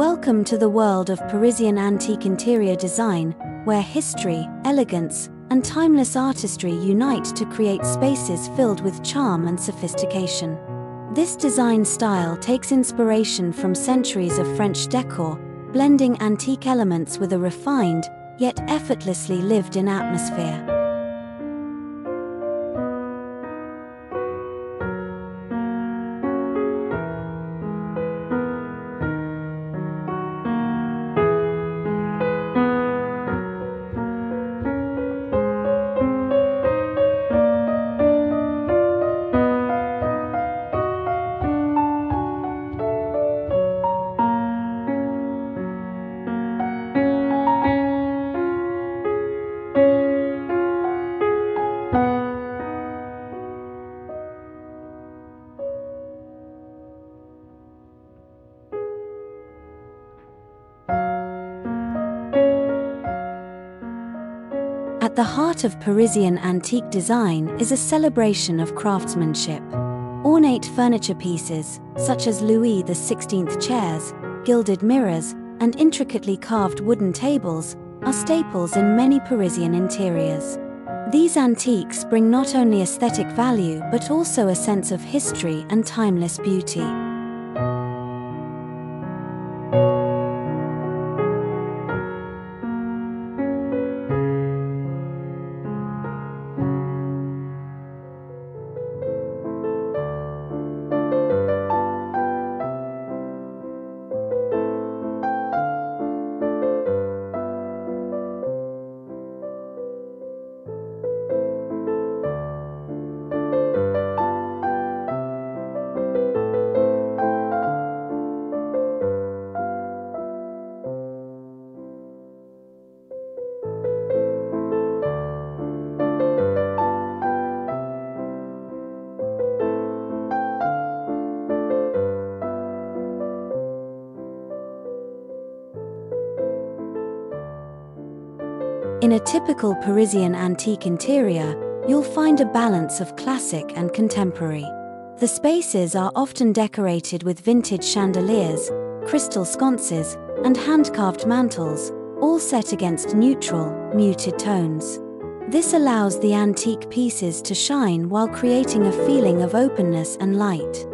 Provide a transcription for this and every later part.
Welcome to the world of Parisian antique interior design, where history, elegance, and timeless artistry unite to create spaces filled with charm and sophistication. This design style takes inspiration from centuries of French decor, blending antique elements with a refined, yet effortlessly lived-in atmosphere. At the heart of Parisian antique design is a celebration of craftsmanship. Ornate furniture pieces, such as Louis XVI chairs, gilded mirrors, and intricately carved wooden tables, are staples in many Parisian interiors. These antiques bring not only aesthetic value but also a sense of history and timeless beauty. In a typical Parisian antique interior, you'll find a balance of classic and contemporary. The spaces are often decorated with vintage chandeliers, crystal sconces, and hand-carved mantels, all set against neutral, muted tones. This allows the antique pieces to shine while creating a feeling of openness and light.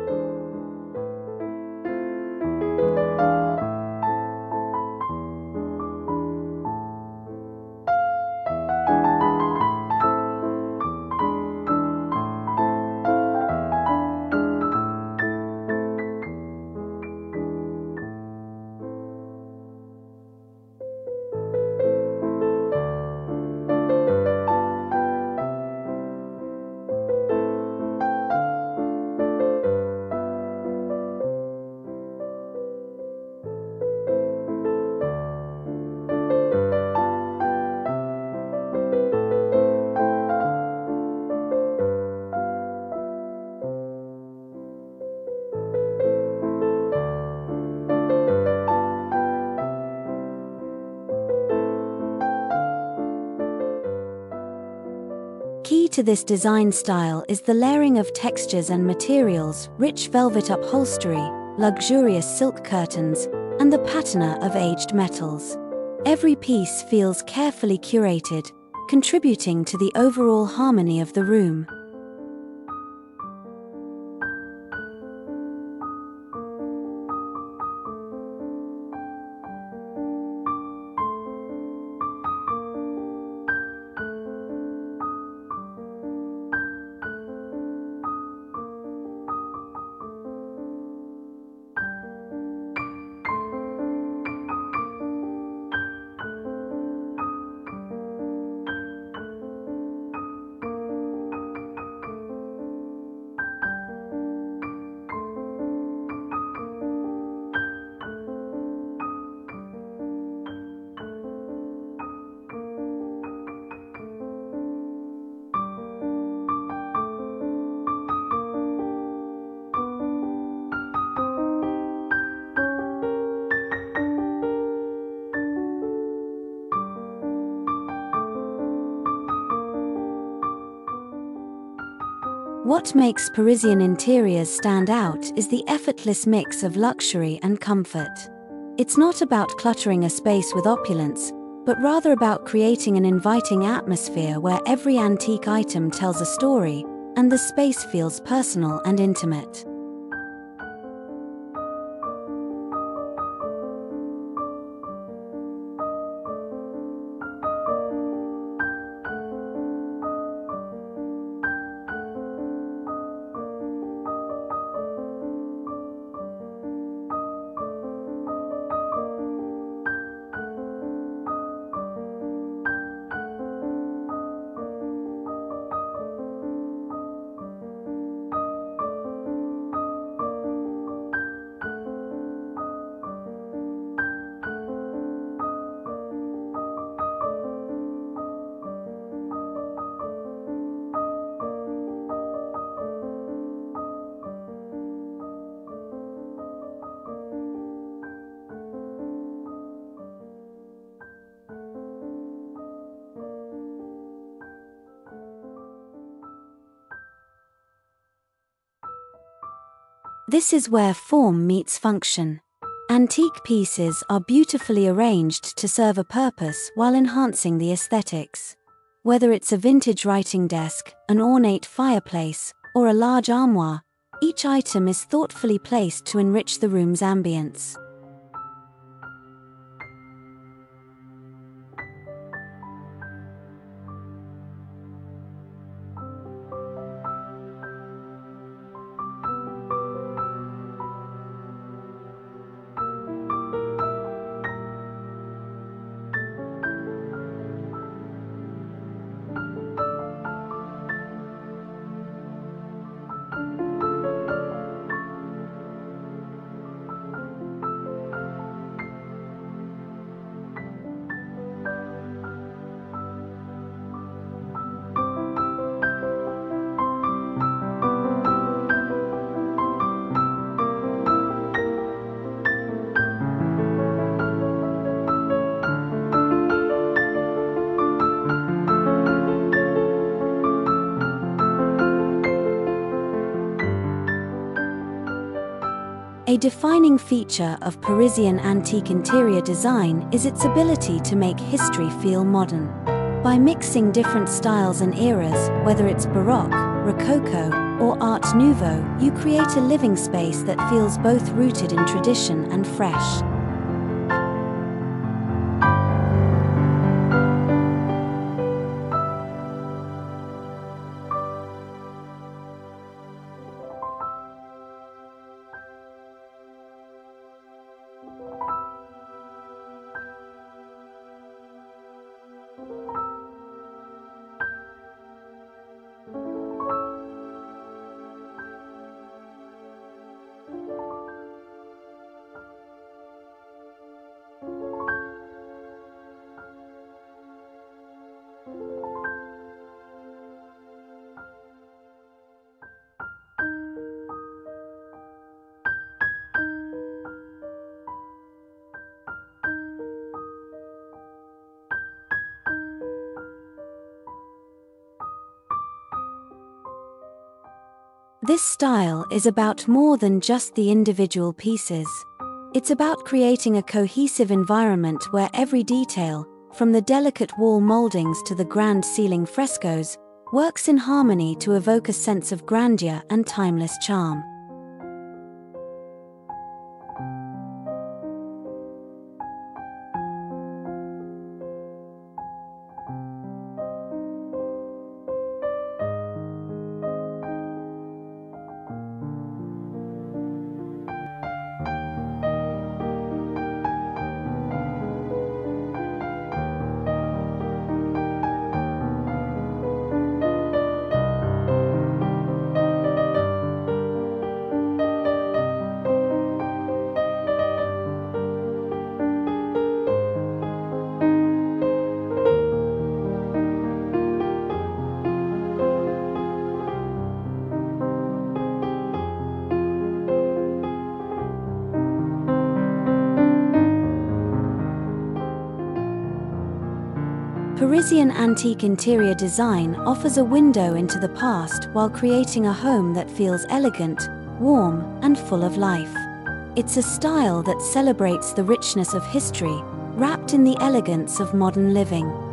Key to this design style is the layering of textures and materials, rich velvet upholstery, luxurious silk curtains, and the patina of aged metals. Every piece feels carefully curated, contributing to the overall harmony of the room. What makes Parisian interiors stand out is the effortless mix of luxury and comfort. It's not about cluttering a space with opulence, but rather about creating an inviting atmosphere where every antique item tells a story, and the space feels personal and intimate. This is where form meets function. Antique pieces are beautifully arranged to serve a purpose while enhancing the aesthetics. Whether it's a vintage writing desk, an ornate fireplace, or a large armoire, each item is thoughtfully placed to enrich the room's ambience. A defining feature of Parisian antique interior design is its ability to make history feel modern. By mixing different styles and eras, whether it's Baroque, Rococo, or Art Nouveau, you create a living space that feels both rooted in tradition and fresh. This style is about more than just the individual pieces. It's about creating a cohesive environment where every detail, from the delicate wall moldings to the grand ceiling frescoes, works in harmony to evoke a sense of grandeur and timeless charm. Parisian antique interior design offers a window into the past while creating a home that feels elegant, warm, and full of life. It's a style that celebrates the richness of history, wrapped in the elegance of modern living.